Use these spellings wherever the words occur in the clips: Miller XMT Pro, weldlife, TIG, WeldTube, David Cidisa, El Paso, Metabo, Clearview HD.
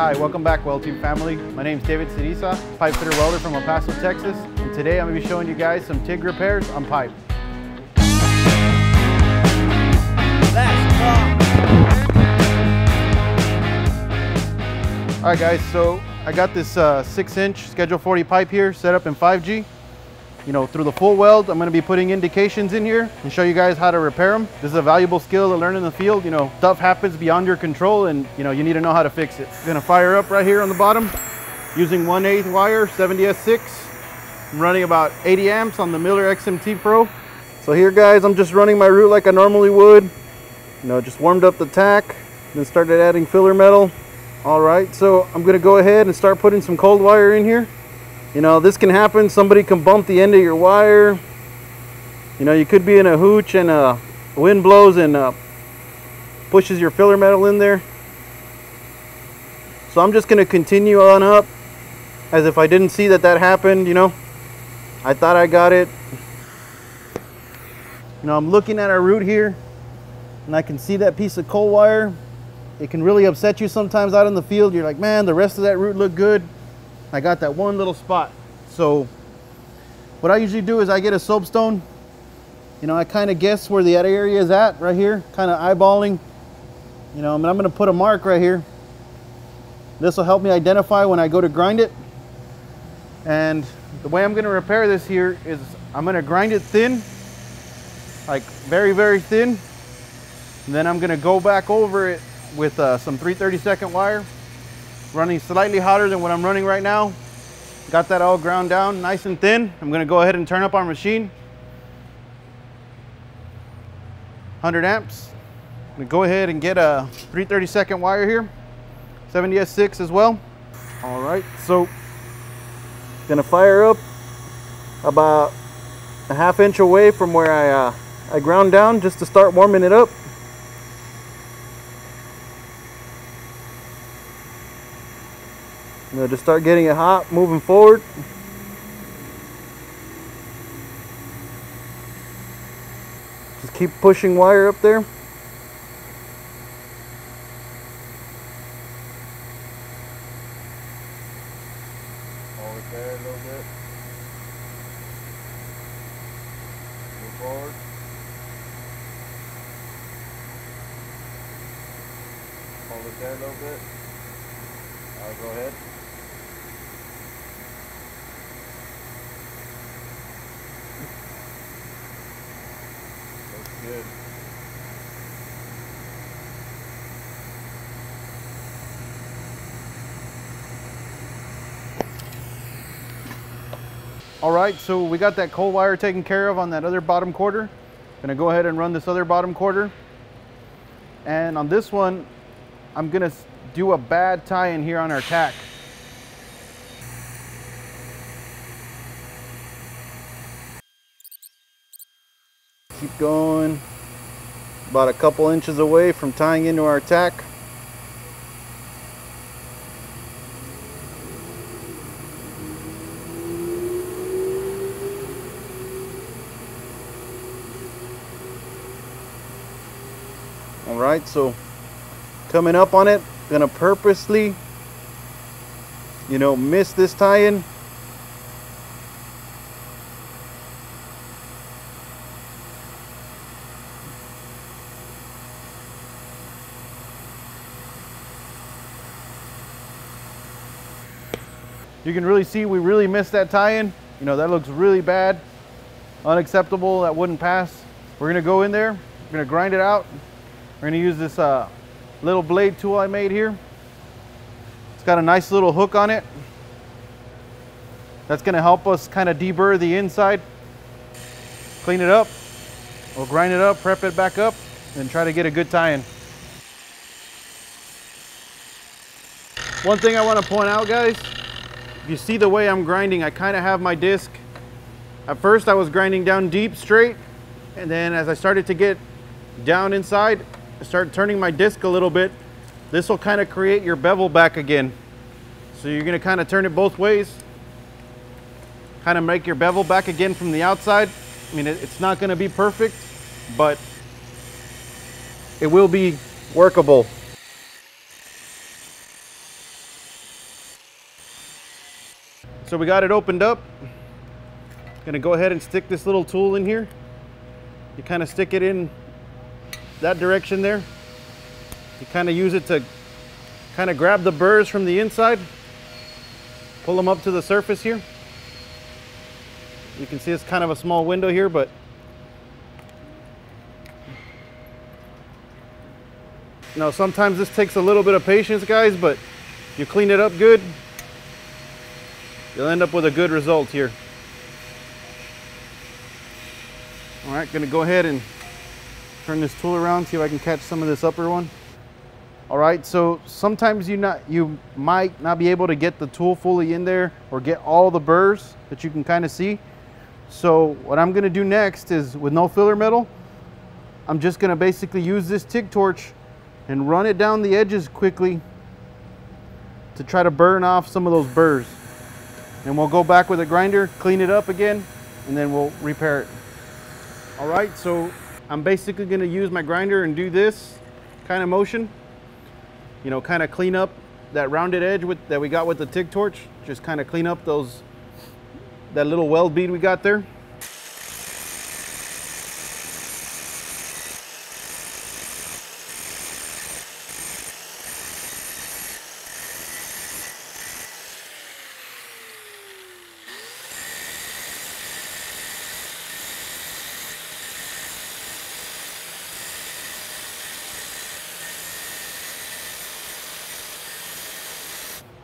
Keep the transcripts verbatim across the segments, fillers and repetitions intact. Hi, welcome back WeldTube family. My name is David Cidisa, pipe fitter welder from El Paso, Texas. And today I'm going to be showing you guys some T I G repairs on pipe. Alright guys, so I got this uh, six inch Schedule forty pipe here set up in five G. You know, through the full weld, I'm going to be putting indications in here and show you guys how to repair them. This is a valuable skill to learn in the field. You know, stuff happens beyond your control and, you know, you need to know how to fix it. I'm going to fire up right here on the bottom using one eighth wire, seventy S six. I'm running about eighty amps on the Miller X M T Pro. So here guys, I'm just running my root like I normally would. You know, just warmed up the tack, then started adding filler metal. All right, so I'm going to go ahead and start putting some cold wire in here. You know, this can happen. Somebody can bump the end of your wire. You know, you could be in a hooch and uh, wind blows and uh, pushes your filler metal in there. So I'm just going to continue on up as if I didn't see that that happened, you know. I thought I got it. You know, I'm looking at our root here and I can see that piece of coal wire. It can really upset you sometimes out in the field. You're like, man, the rest of that root looked good. I got that one little spot. So what I usually do is I get a soapstone. You know, I kind of guess where the area is at right here, kind of eyeballing. You know, I mean, I'm going to put a mark right here. This will help me identify when I go to grind it. And the way I'm going to repair this here is I'm going to grind it thin, like very, very thin. And then I'm going to go back over it with uh, some three thirty-second wire. Running slightly hotter than what I'm running right now. Got that all ground down, nice and thin. I'm gonna go ahead and turn up our machine. one hundred amps. I'm gonna go ahead and get a three thirty-second wire here. seventy S six as well. All right, so gonna fire up about a half inch away from where I, uh, I ground down just to start warming it up. You know, just start getting it hot, moving forward. Just keep pushing wire up there. Over there a little bit. Move forward. Over there a little bit. I'll go ahead. Good. All right, so we got that coal wire taken care of on that other bottom quarter. Gonna go ahead and run this other bottom quarter. And on this one, I'm gonna do a bad tie in here on our tack. Keep going, about a couple inches away from tying into our tack. All right, so coming up on it, gonna purposely, you know, miss this tie-in. You can really see we really missed that tie-in. You know, that looks really bad, unacceptable, that wouldn't pass. We're gonna go in there, we're gonna grind it out. We're gonna use this uh, little blade tool I made here. It's got a nice little hook on it. That's gonna help us kind of deburr the inside, clean it up, we'll grind it up, prep it back up, and try to get a good tie-in. One thing I wanna point out, guys, you see the way I'm grinding, I kind of have my disc. At first I was grinding down deep straight, and then as I started to get down inside, I started turning my disc a little bit. This will kind of create your bevel back again. So you're going to kind of turn it both ways, kind of make your bevel back again from the outside. I mean, it's not going to be perfect, but it will be workable. So we got it opened up. Gonna go ahead and stick this little tool in here. You kind of stick it in that direction there. You kind of use it to kind of grab the burrs from the inside, pull them up to the surface here. You can see it's kind of a small window here, but now sometimes this takes a little bit of patience, guys, but you clean it up good, you'll end up with a good result here. All right, gonna go ahead and turn this tool around, see if I can catch some of this upper one. All right, so sometimes you not you might not be able to get the tool fully in there or get all the burrs that you can kind of see. So what I'm gonna do next is, with no filler metal, I'm just gonna basically use this TIG torch and run it down the edges quickly to try to burn off some of those burrs. And we'll go back with a grinder, clean it up again, and then we'll repair it. All right, so I'm basically gonna use my grinder and do this kind of motion, you know, kind of clean up that rounded edge with, that we got with the TIG torch, just kind of clean up those, that little weld bead we got there.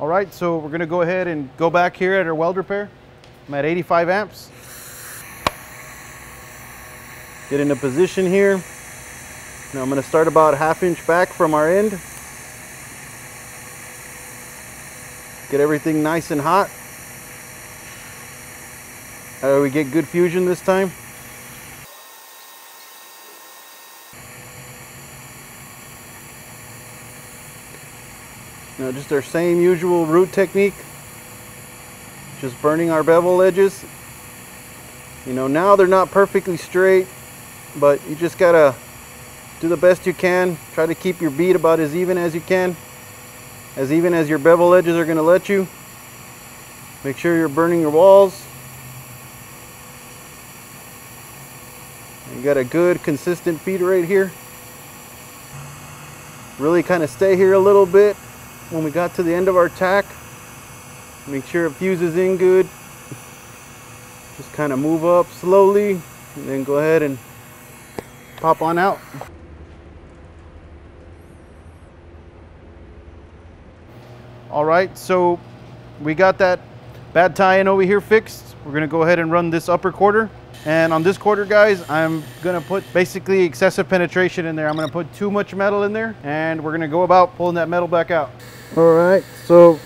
All right, so we're gonna go ahead and go back here at our weld repair. I'm at eighty-five amps. Get into position here. Now I'm gonna start about a half inch back from our end. Get everything nice and hot. Uh, we get good fusion this time. Now just our same usual root technique, just burning our bevel edges. You know, now they're not perfectly straight, but you just gotta do the best you can. Try to keep your bead about as even as you can, as even as your bevel edges are gonna let you. Make sure you're burning your walls. You got a good consistent feed right here. Really kind of stay here a little bit. When we got to the end of our tack, make sure it fuses in good. Just kind of move up slowly and then go ahead and pop on out. All right, so we got that bad tie-in over here fixed. We're gonna go ahead and run this upper quarter. And on this quarter, guys, I'm gonna put basically excessive penetration in there. I'm gonna put too much metal in there, and we're gonna go about pulling that metal back out. All right, so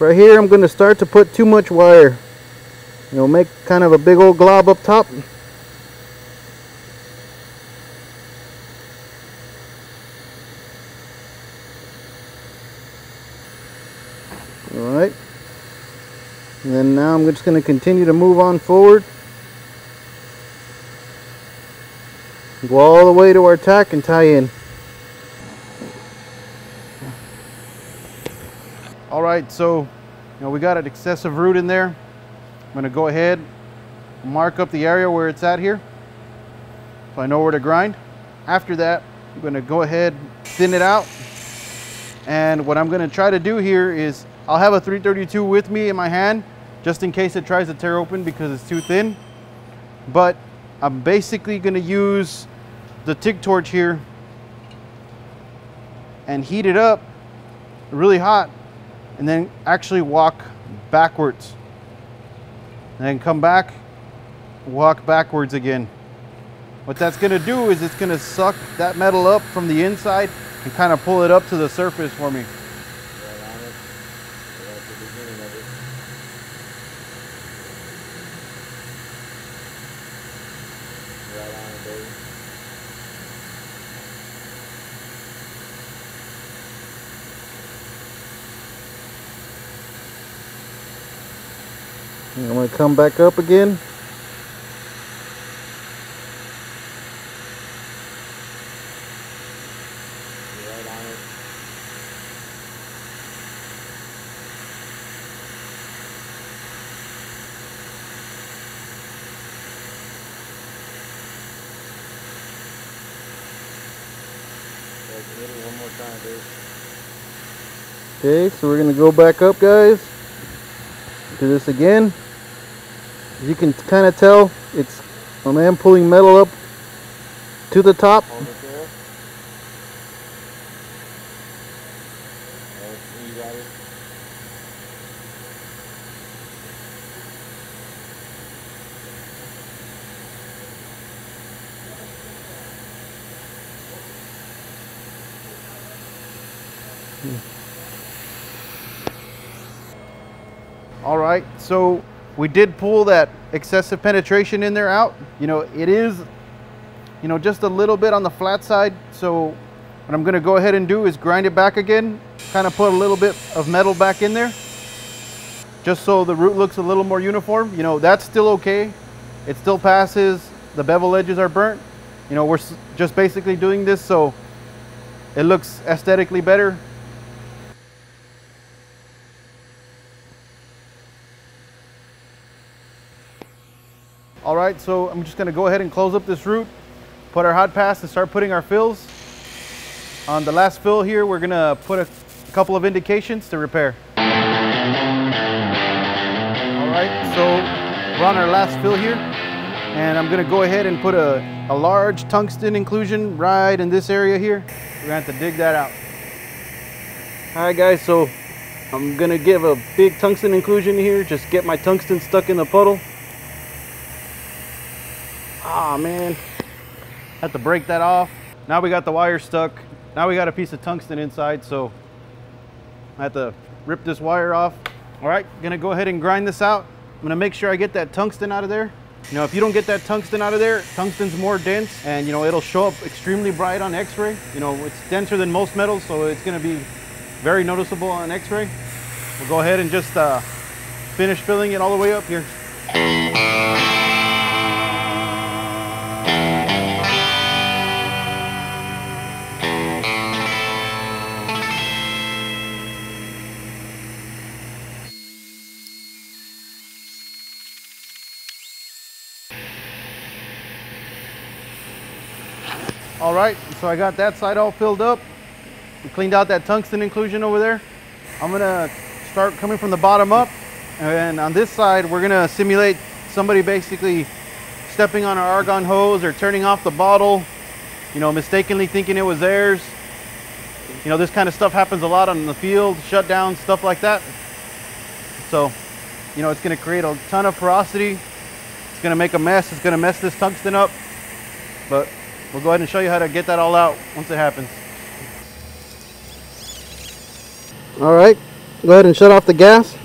right here, I'm gonna start to put too much wire. You know, make kind of a big old glob up top. All right. And then now I'm just gonna continue to move on forward. Go all the way to our tack and tie in. All right, so you know, we got an excessive root in there. I'm gonna go ahead and mark up the area where it's at here, so I know where to grind. After that, I'm gonna go ahead, thin it out. And what I'm gonna try to do here is, I'll have a three thirty-two with me in my hand, just in case it tries to tear open because it's too thin. But I'm basically gonna use the TIG torch here and heat it up really hot, and then actually walk backwards and then come back, walk backwards again. What that's gonna do is it's gonna suck that metal up from the inside and kind of pull it up to the surface for me. I'm going to come back up again. Right on it. Hit it one more time, dude. Okay, so we're gonna go back up, guys. Do this again. As you can kind of tell, it's I am pulling metal up to the top. Hold it there. You got it. All right, so we did pull that excessive penetration in there out. You know, it is, you know, just a little bit on the flat side. So what I'm gonna go ahead and do is grind it back again, kind of put a little bit of metal back in there, just so the root looks a little more uniform. You know, that's still okay. It still passes, the bevel edges are burnt. You know, we're just basically doing this so it looks aesthetically better. All right, so I'm just gonna go ahead and close up this root, put our hot pass and start putting our fills. On the last fill here, we're gonna put a couple of indications to repair. All right, so we're on our last fill here, and I'm gonna go ahead and put a, a large tungsten inclusion right in this area here. We're gonna have to dig that out. All right, guys, so I'm gonna give a big tungsten inclusion here, just get my tungsten stuck in the puddle. Ah, man, had to break that off. Now we got the wire stuck. Now we got a piece of tungsten inside, so I have to rip this wire off. All right, gonna go ahead and grind this out. I'm gonna make sure I get that tungsten out of there. You know, if you don't get that tungsten out of there, tungsten's more dense, and you know, it'll show up extremely bright on x-ray. You know, it's denser than most metals, so it's gonna be very noticeable on x-ray. We'll go ahead and just uh, finish filling it all the way up here. All right, so I got that side all filled up. We cleaned out that tungsten inclusion over there. I'm gonna start coming from the bottom up, and on this side, we're gonna simulate somebody basically stepping on our argon hose or turning off the bottle, you know, mistakenly thinking it was theirs. You know, this kind of stuff happens a lot on the field, shutdowns, stuff like that. So, you know, it's gonna create a ton of porosity. It's gonna make a mess. It's gonna mess this tungsten up, but we'll go ahead and show you how to get that all out once it happens. All right, go ahead and shut off the gas.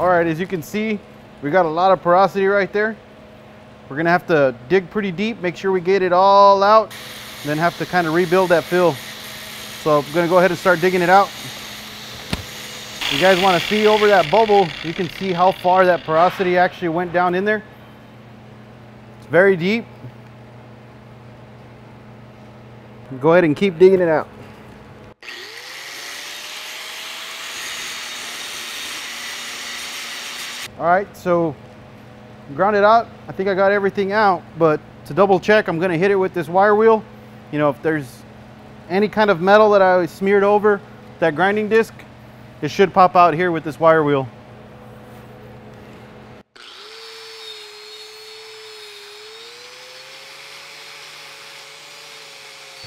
All right, as you can see, we got a lot of porosity right there. We're gonna have to dig pretty deep, make sure we get it all out, and then have to kind of rebuild that fill. So I'm gonna go ahead and start digging it out. You guys wanna see over that bubble, you can see how far that porosity actually went down in there. It's very deep. Go ahead and keep digging it out. All right, so ground it out. I think I got everything out, but to double check, I'm gonna hit it with this wire wheel. You know, if there's any kind of metal that I smeared over that grinding disc, it should pop out here with this wire wheel.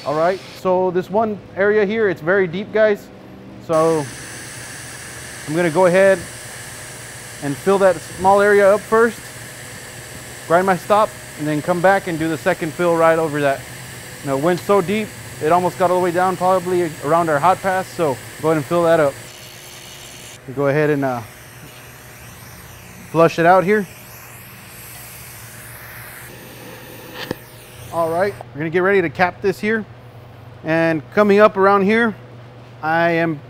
All right, so this one area here, it's very deep, guys. So I'm gonna go ahead and fill that small area up first, grind my stop, and then come back and do the second fill right over that. Now it went so deep, it almost got all the way down, probably around our hot pass, so go ahead and fill that up. We'll go ahead and uh, flush it out here. All right, we're gonna get ready to cap this here. And coming up around here, I am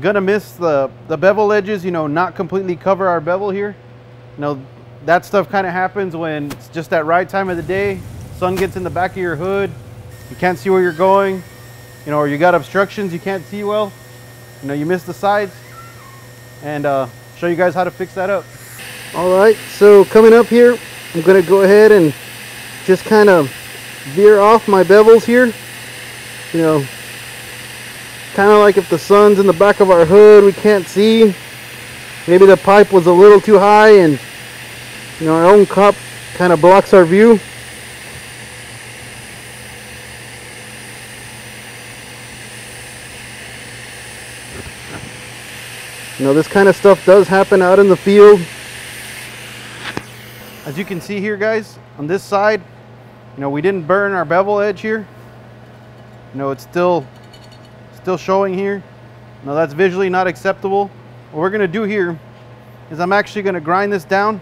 gonna miss the, the bevel edges, you know, not completely cover our bevel here. You know, that stuff kind of happens when it's just that right time of the day, sun gets in the back of your hood, you can't see where you're going, you know, or you got obstructions, you can't see well, you know, you miss the sides. and uh, show you guys how to fix that up. All right, so coming up here, I'm gonna go ahead and just kind of veer off my bevels here. You know, kind of like if the sun's in the back of our hood, we can't see. Maybe the pipe was a little too high and, you know, our own cup kind of blocks our view. You know, this kind of stuff does happen out in the field. As you can see here, guys, on this side, you know, we didn't burn our bevel edge here. You know, it's still still showing here. Now that's visually not acceptable. What we're gonna do here is I'm actually gonna grind this down,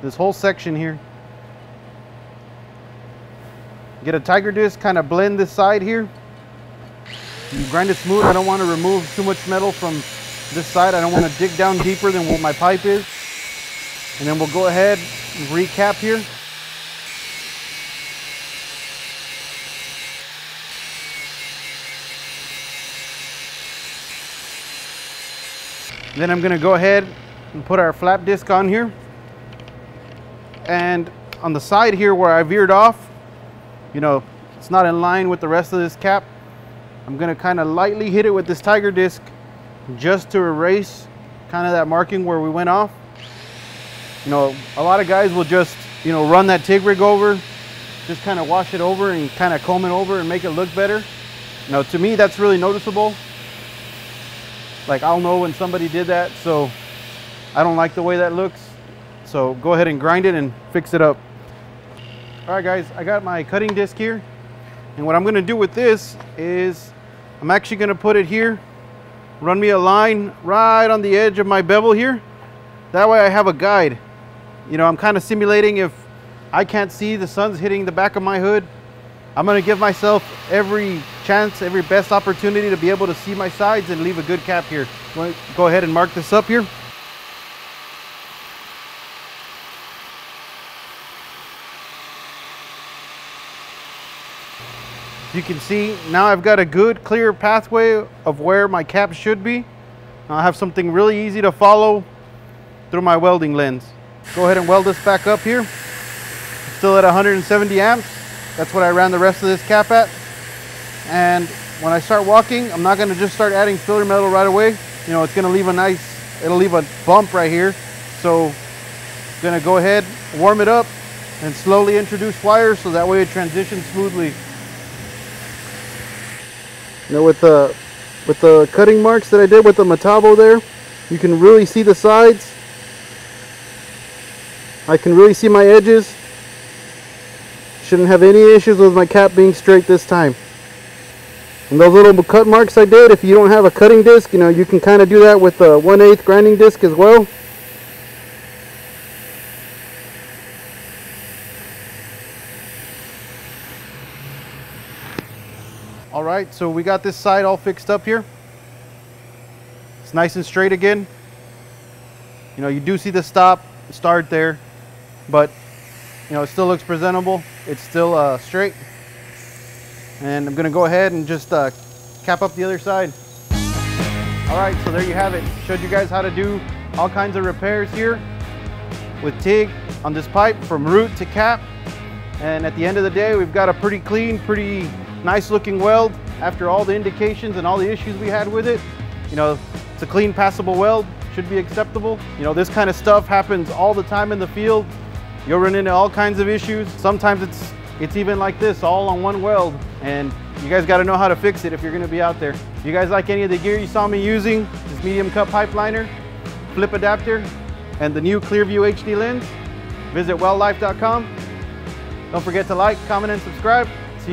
this whole section here. Get a tiger disc, kind of blend this side here. You grind it smooth. I don't want to remove too much metal from this side. I don't want to dig down deeper than what my pipe is. And then we'll go ahead and recap here. Then I'm gonna go ahead and put our flap disc on here. And on the side here where I veered off, you know, it's not in line with the rest of this cap. I'm gonna kind of lightly hit it with this tiger disc just to erase kind of that marking where we went off. You know, a lot of guys will just, you know, run that TIG rig over, just kind of wash it over and kind of comb it over and make it look better. You know, to me, that's really noticeable. Like, I'll know when somebody did that, so I don't like the way that looks. So go ahead and grind it and fix it up. All right, guys, I got my cutting disc here. And what I'm gonna do with this is I'm actually gonna put it here, run me a line right on the edge of my bevel here. That way I have a guide. You know, I'm kind of simulating if I can't see, the sun's hitting the back of my hood. I'm gonna give myself every chance, every best opportunity to be able to see my sides and leave a good cap here. Go ahead and mark this up here. You can see now I've got a good clear pathway of where my cap should be. Now I have something really easy to follow through my welding lens. Go ahead and weld this back up here. Still at one hundred seventy amps. That's what I ran the rest of this cap at. And when I start walking, I'm not gonna just start adding filler metal right away. You know, it's gonna leave a nice, it'll leave a bump right here. So I'm gonna go ahead, warm it up, and slowly introduce wires so that way it transitions smoothly. Now with the, with the cutting marks that I did with the Metabo there, you can really see the sides. I can really see my edges. Shouldn't have any issues with my cap being straight this time. And those little cut marks I did, if you don't have a cutting disc, you know, you can kind of do that with a one eighth grinding disc as well. All right, so we got this side all fixed up here. It's nice and straight again. You know, you do see the stop, the start there, but you know, it still looks presentable. It's still uh, straight. And I'm gonna go ahead and just uh, cap up the other side. All right, so there you have it. Showed you guys how to do all kinds of repairs here with TIG on this pipe from root to cap. And at the end of the day, we've got a pretty clean, pretty nice looking weld after all the indications and all the issues we had with it. You know, it's a clean, passable weld, should be acceptable. You know, this kind of stuff happens all the time in the field. You'll run into all kinds of issues. Sometimes it's, it's even like this, all on one weld. And you guys gotta know how to fix it if you're gonna be out there. If you guys like any of the gear you saw me using, this medium cup pipe liner, flip adapter, and the new Clearview H D lens, visit weld life dot com. Don't forget to like, comment, and subscribe. See